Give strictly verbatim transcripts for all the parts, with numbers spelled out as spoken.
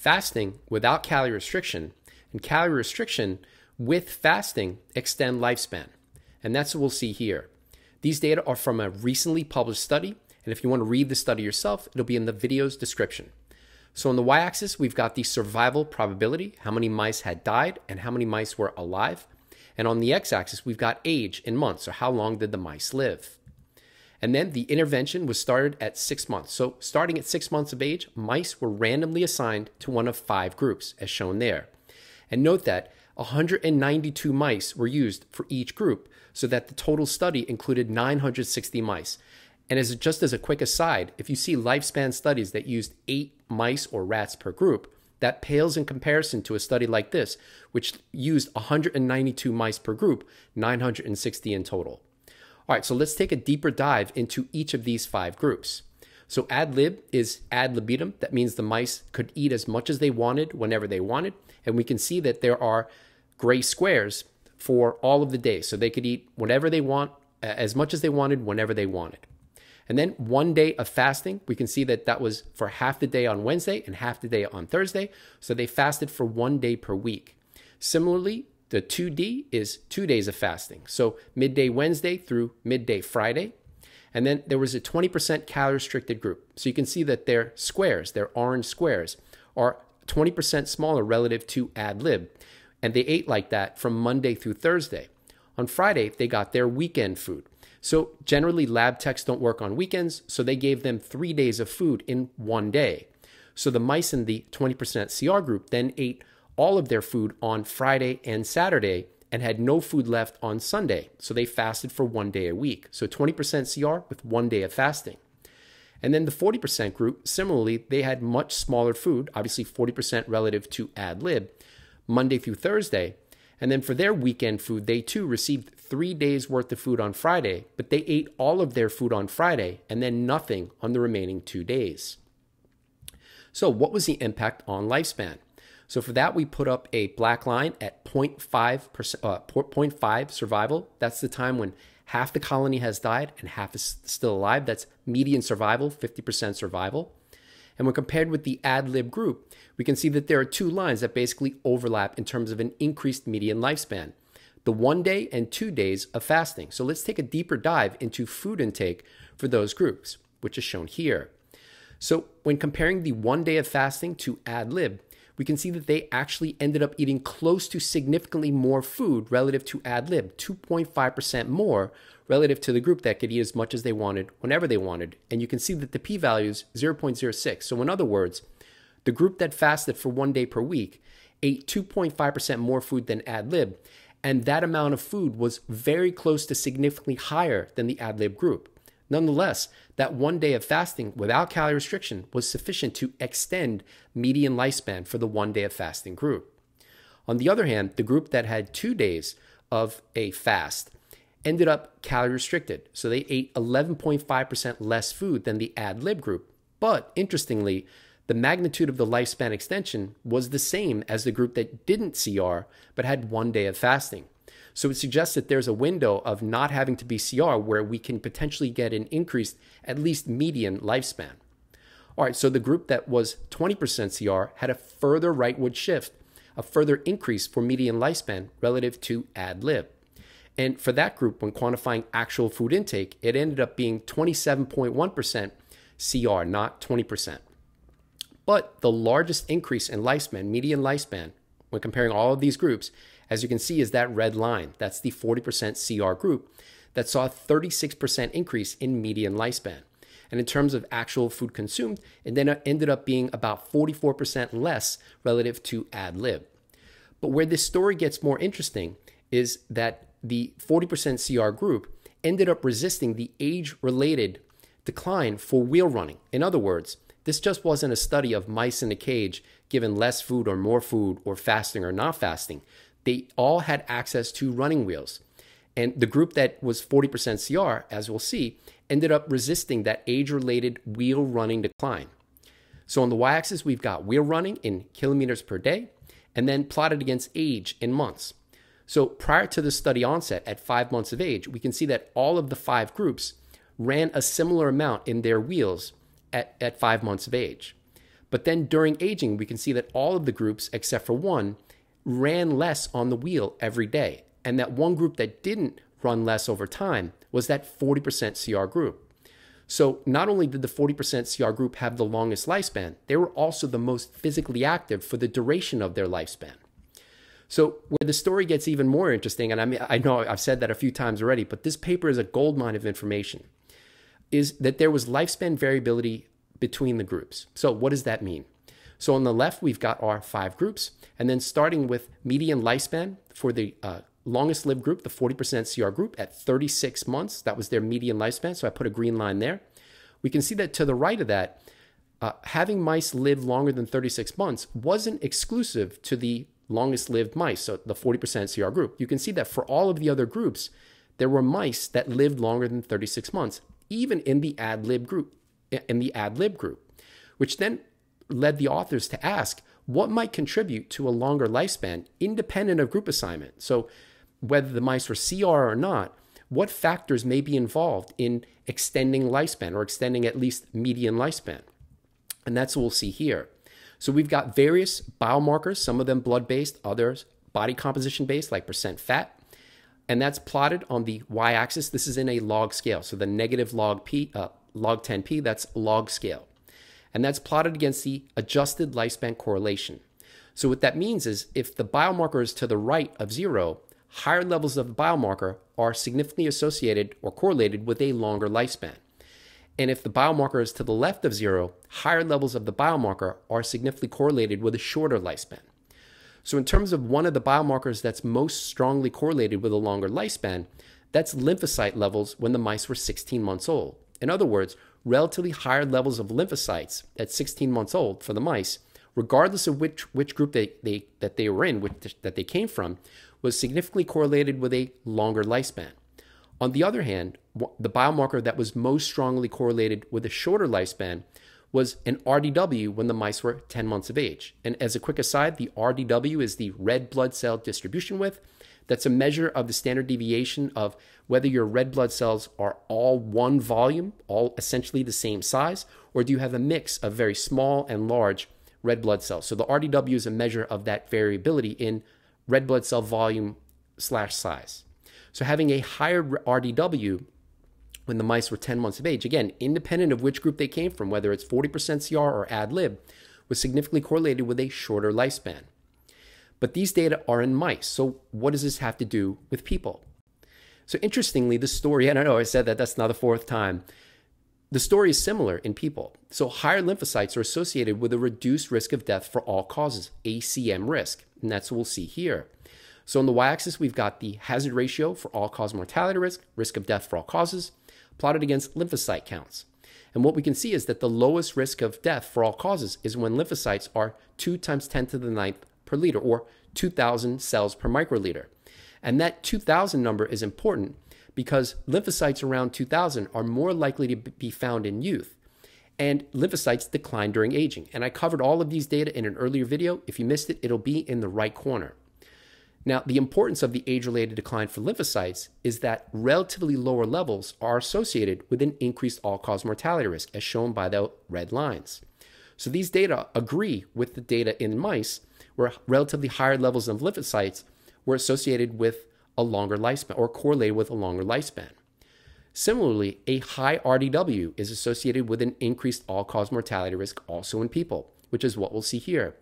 fasting without calorie restriction and calorie restriction with fasting extend lifespan. And that's what we'll see here. These data are from a recently published study. And if you want to read the study yourself, it'll be in the video's description. So on the y-axis, we've got the survival probability, how many mice had died and how many mice were alive. And on the x-axis, we've got age in months, or how long did the mice live. And then the intervention was started at six months. So starting at six months of age, mice were randomly assigned to one of five groups, as shown there. And note that one hundred ninety-two mice were used for each group, so that the total study included nine hundred sixty mice. And as just as a quick aside, if you see lifespan studies that used eight mice or rats per group, that pales in comparison to a study like this, which used one hundred ninety-two mice per group, nine hundred sixty in total. All right, so let's take a deeper dive into each of these five groups. So ad lib is ad libitum. That means the mice could eat as much as they wanted, whenever they wanted. And we can see that there are gray squares for all of the days. So they could eat whatever they want, as much as they wanted, whenever they wanted. And then one day of fasting, we can see that that was for half the day on Wednesday and half the day on Thursday. So they fasted for one day per week. Similarly, the two D is two days of fasting. So midday Wednesday through midday Friday. And then there was a twenty percent calorie restricted group. So you can see that their squares, their orange squares, are twenty percent smaller relative to ad lib. And they ate like that from Monday through Thursday. On Friday, they got their weekend food. So generally lab techs don't work on weekends, so they gave them three days of food in one day. So the mice in the twenty percent C R group then ate all of their food on Friday and Saturday and had no food left on Sunday. So they fasted for one day a week. So twenty percent C R with one day of fasting. And then the forty percent group, similarly, they had much smaller food, obviously forty percent relative to ad lib, Monday through Thursday. And then for their weekend food, they too received three days worth of food on Friday, but they ate all of their food on Friday and then nothing on the remaining two days. So what was the impact on lifespan? So for that, we put up a black line at zero point five, uh, zero point five survival. That's the time when half the colony has died and half is still alive. That's median survival, fifty percent survival. And when compared with the ad lib group, we can see that there are two lines that basically overlap in terms of an increased median lifespan, the one day and two days of fasting. So let's take a deeper dive into food intake for those groups, which is shown here. So when comparing the one day of fasting to ad lib, we can see that they actually ended up eating close to significantly more food relative to ad lib, two point five percent more relative to the group that could eat as much as they wanted, whenever they wanted. And you can see that the p-value is zero point zero six. So in other words, the group that fasted for one day per week ate two point five percent more food than ad lib. And that amount of food was very close to significantly higher than the ad lib group. Nonetheless, that one day of fasting without calorie restriction was sufficient to extend median lifespan for the one day of fasting group. On the other hand, the group that had two days of a fast ended up calorie restricted. So they ate eleven point five percent less food than the ad lib group. But interestingly, the magnitude of the lifespan extension was the same as the group that didn't C R but had one day of fasting. So it suggests that there's a window of not having to be C R where we can potentially get an increased, at least median lifespan. All right, so the group that was twenty percent C R had a further rightward shift, a further increase for median lifespan relative to ad lib. And for that group, when quantifying actual food intake, it ended up being twenty-seven point one percent C R, not twenty percent. But the largest increase in lifespan, median lifespan, when comparing all of these groups, as you can see, is that red line. That's the forty percent C R group that saw a thirty-six percent increase in median lifespan. And in terms of actual food consumed, it then ended up being about forty-four percent less relative to ad lib. But where this story gets more interesting is that the forty percent C R group ended up resisting the age-related decline for wheel running. In other words, this just wasn't a study of mice in a cage given less food or more food or fasting or not fasting. They all had access to running wheels. And the group that was forty percent C R, as we'll see, ended up resisting that age-related wheel running decline. So on the y-axis, we've got wheel running in kilometers per day and then plotted against age in months. So prior to the study onset at five months of age, we can see that all of the five groups ran a similar amount in their wheels at, at five months of age. But then during aging, we can see that all of the groups, except for one, ran less on the wheel every day. And that one group that didn't run less over time was that forty percent C R group. So not only did the forty percent C R group have the longest lifespan, they were also the most physically active for the duration of their lifespan. So where the story gets even more interesting, and I mean, I know I've said that a few times already, but this paper is a goldmine of information, is that there was lifespan variability between the groups. So what does that mean? So on the left, we've got our five groups, and then starting with median lifespan for the uh, longest lived group, the forty percent C R group, at thirty-six months. That was their median lifespan, so I put a green line there. We can see that to the right of that, uh, having mice live longer than thirty-six months wasn't exclusive to the longest lived mice, so the forty percent C R group. You can see that for all of the other groups, there were mice that lived longer than thirty-six months, even in the ad lib group, in the ad lib group, which then led the authors to ask what might contribute to a longer lifespan independent of group assignment. So whether the mice were C R or not, what factors may be involved in extending lifespan or extending at least median lifespan? And that's what we'll see here. So we've got various biomarkers, some of them blood-based, others body composition-based, like percent fat. And that's plotted on the y-axis. This is in a log scale. So the negative log p, uh, log ten p, that's log scale. And that's plotted against the adjusted lifespan correlation. So what that means is if the biomarker is to the right of zero, higher levels of the biomarker are significantly associated or correlated with a longer lifespan. And if the biomarker is to the left of zero, higher levels of the biomarker are significantly correlated with a shorter lifespan. So in terms of one of the biomarkers that's most strongly correlated with a longer lifespan, that's lymphocyte levels when the mice were sixteen months old. In other words, relatively higher levels of lymphocytes at sixteen months old for the mice, regardless of which, which group they, they, that they were in, which, that they came from, was significantly correlated with a longer lifespan. On the other hand, the biomarker that was most strongly correlated with a shorter lifespan was an R D W when the mice were ten months of age. And as a quick aside, the R D W is the red blood cell distribution width. That's a measure of the standard deviation of whether your red blood cells are all one volume, all essentially the same size, or do you have a mix of very small and large red blood cells. So the R D W is a measure of that variability in red blood cell volume slash size. So having a higher R D W when the mice were ten months of age, again, independent of which group they came from, whether it's forty percent C R or ad lib, was significantly correlated with a shorter lifespan. But these data are in mice, so what does this have to do with people? So interestingly, the story, and I know I said that, that's not the fourth time, the story is similar in people. So higher lymphocytes are associated with a reduced risk of death for all causes, A C M risk, and that's what we'll see here. So on the y-axis, we've got the hazard ratio for all-cause mortality risk, risk of death for all causes, plotted against lymphocyte counts. And what we can see is that the lowest risk of death for all causes is when lymphocytes are two times ten to the ninth per liter, or two thousand cells per microliter. And that two thousand number is important because lymphocytes around two thousand are more likely to be found in youth, and lymphocytes decline during aging. And I covered all of these data in an earlier video. If you missed it, it'll be in the right corner. Now, the importance of the age-related decline for lymphocytes is that relatively lower levels are associated with an increased all-cause mortality risk, as shown by the red lines. So these data agree with the data in mice, where relatively higher levels of lymphocytes were associated with a longer lifespan or correlated with a longer lifespan. Similarly, a high R D W is associated with an increased all-cause mortality risk also in people, which is what we'll see here.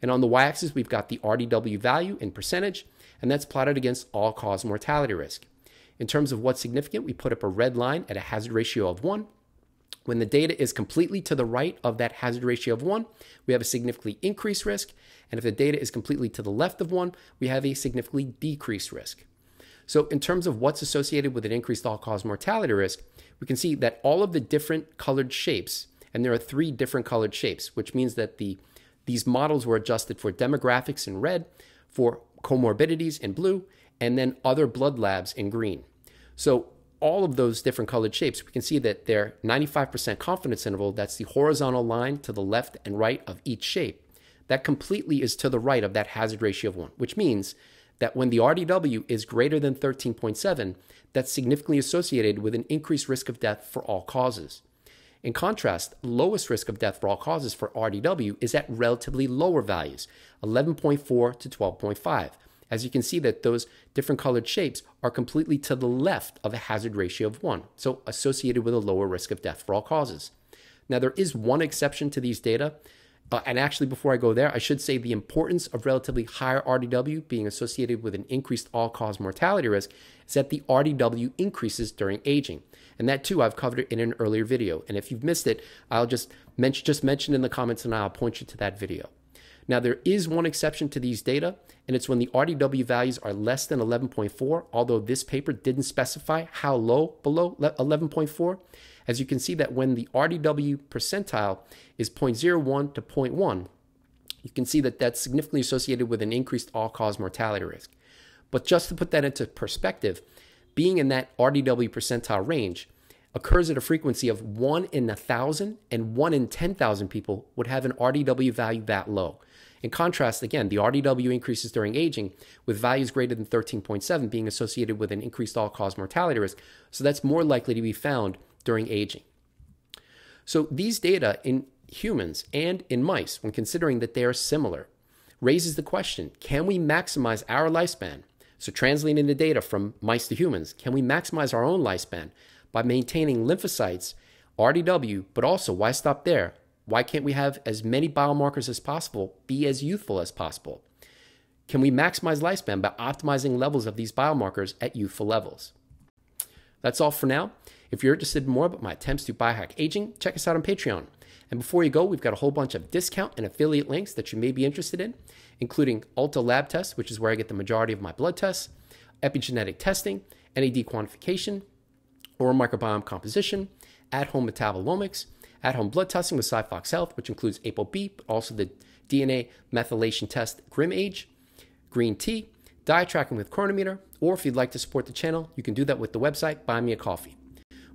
And on the y-axis, we've got the R D W value in percentage, and that's plotted against all-cause mortality risk. In terms of what's significant, we put up a red line at a hazard ratio of one. When the data is completely to the right of that hazard ratio of one, we have a significantly increased risk. And if the data is completely to the left of one, we have a significantly decreased risk. So in terms of what's associated with an increased all-cause mortality risk, we can see that all of the different colored shapes, and there are three different colored shapes, which means that the, these models were adjusted for demographics in red, for comorbidities in blue, and then other blood labs in green. So all of those different colored shapes, we can see that their ninety-five percent confidence interval, that's the horizontal line to the left and right of each shape, that completely is to the right of that hazard ratio of one, which means that when the R D W is greater than thirteen point seven, that's significantly associated with an increased risk of death for all causes. In contrast, lowest risk of death for all causes for R D W is at relatively lower values, eleven point four to twelve point five. As you can see that those different colored shapes are completely to the left of a hazard ratio of one, so associated with a lower risk of death for all causes. Now, there is one exception to these data, uh, and actually before I go there, I should say the importance of relatively higher R D W being associated with an increased all-cause mortality risk is that the R D W increases during aging. And that too, I've covered in an earlier video. And if you've missed it, I'll just mention, just mention in the comments and I'll point you to that video. Now, there is one exception to these data, and it's when the R D W values are less than eleven point four, although this paper didn't specify how low below eleven point four. As you can see that when the R D W percentile is zero point zero one to zero point one, you can see that that's significantly associated with an increased all-cause mortality risk. But just to put that into perspective, being in that R D W percentile range occurs at a frequency of one in one thousand, and one in ten thousand people would have an R D W value that low. In contrast, again, the R D W increases during aging, with values greater than thirteen point seven being associated with an increased all-cause mortality risk, so that's more likely to be found during aging. So these data in humans and in mice, when considering that they are similar, raises the question, can we maximize our lifespan? So translating the data from mice to humans, can we maximize our own lifespan by maintaining lymphocytes, R D W, but also, why stop there? Why can't we have as many biomarkers as possible, be as youthful as possible? Can we maximize lifespan by optimizing levels of these biomarkers at youthful levels? That's all for now. If you're interested in more about my attempts to biohack aging, check us out on Patreon. And before you go, we've got a whole bunch of discount and affiliate links that you may be interested in, including UltaLabTests, which is where I get the majority of my blood tests, epigenetic testing, N A D quantification, oral microbiome composition, at-home metabolomics, at-home blood testing with SiphoxHealth, which includes ApoB, but also the D N A methylation test GrimAge, green tea, diet tracking with Chronometer, or if you'd like to support the channel, you can do that with the website Buy Me a Coffee.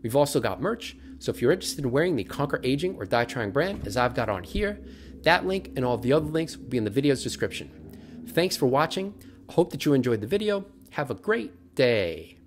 We've also got merch, so if you're interested in wearing the Conquer Aging or Die Trying brand, as I've got on here, that link and all of the other links will be in the video's description. Thanks for watching. I hope that you enjoyed the video. Have a great day.